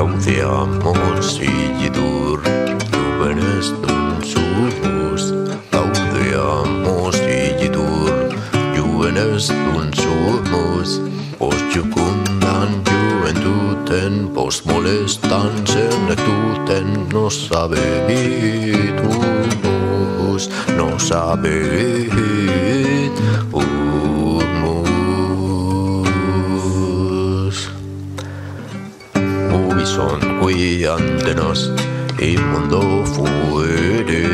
Gaudeamus Igitur, iubenes nun supus. Gaudeamus Igitur, iubenes nun supus. Post jucundan juventuten, post molestan senectuten, nos habebitus, nos habebitus. Ubison qui ante nos immundo fuere,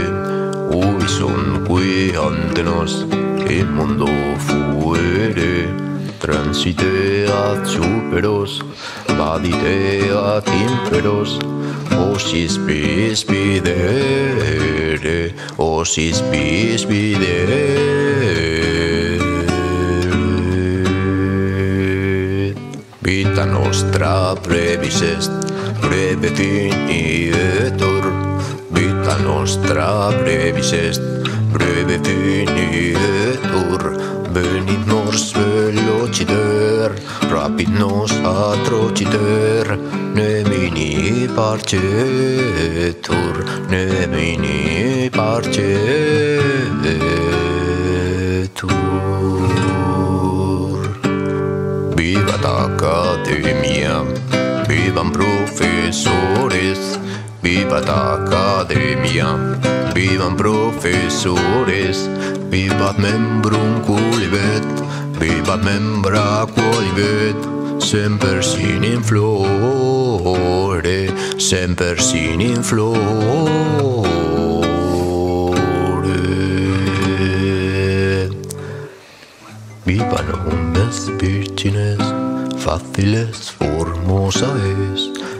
ubison qui ante nos immundo fuere. Transiteat superos, vaditeat imperos, os ispis videre. Vita nostra brevis est, breve finietur. Vita nostra brevis est, breve finietur. Venit nos velociter, rapid nos atrociter, nemini parcetur. Vivat academia, vivan profesores, vivat academia, vivan profesores, vivat membrum culivet, vivat membra culivet, semper sine in flore, semper sine in flore. Vivan omnes virgines, faciles formosaes,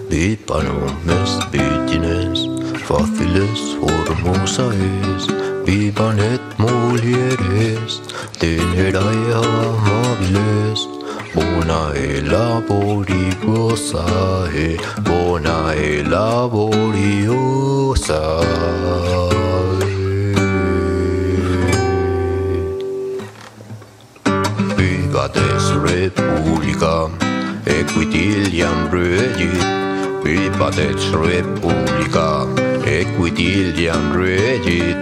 vivan omnes virgines, faciles formosaes. Vivan et mulieres, tenerae amabiles, bonae laboriosae, bonae laboriosae. Vivat es republica, equitiliam regit, vivat es republica, equitiliam regit.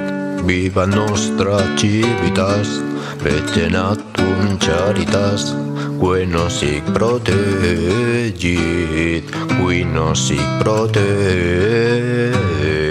Viva nostra civitas, vetenatum charitas, qui nos hic protegit, qui nos hic protegit.